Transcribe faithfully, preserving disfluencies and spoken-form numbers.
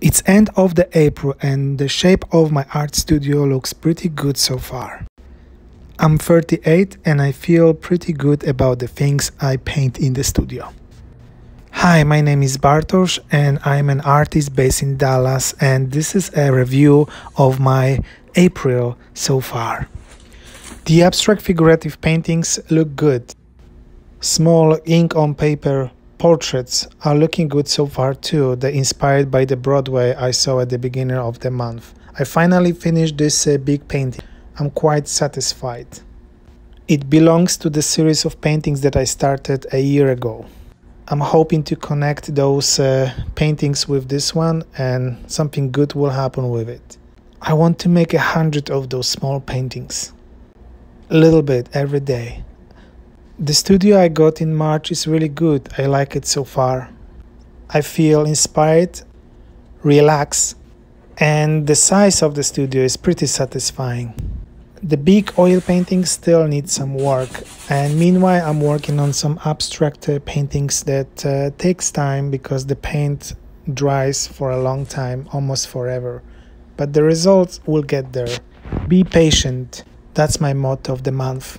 It's end of the April and the shape of my art studio looks pretty good so far. I'm thirty-eight and I feel pretty good about the things I paint in the studio. Hi, my name is Bartosz and I'm an artist based in Dallas, and this is a review of my April so far. The abstract figurative paintings look good. Small ink on paper portraits are looking good so far too. They're inspired by the Broadway I saw at the beginning of the month. I finally finished this uh, big painting. I'm quite satisfied. It belongs to the series of paintings that I started a year ago. I'm hoping to connect those uh, paintings with this one, and something good will happen with it. I want to make a hundred of those small paintings. A little bit every day. The studio I got in March is really good. I like it so far. I feel inspired, relaxed, and the size of the studio is pretty satisfying. The big oil paintings still need some work, and meanwhile I'm working on some abstract uh, paintings that uh, takes time because the paint dries for a long time, almost forever. But the results will get there. Be patient. That's my motto of the month.